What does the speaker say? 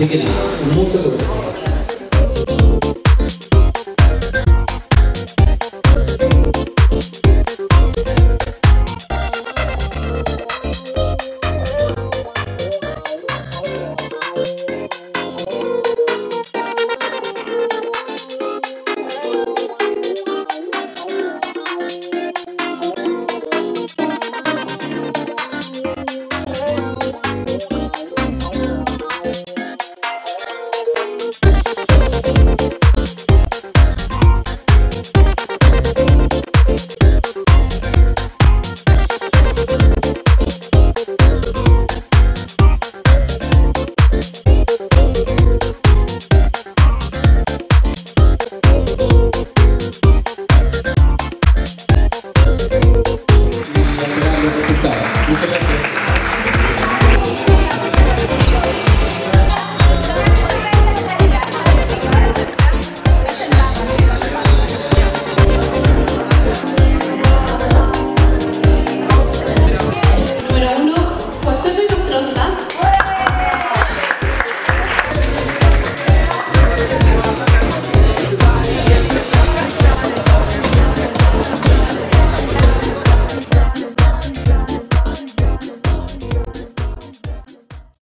Así que nada, mucho gusto.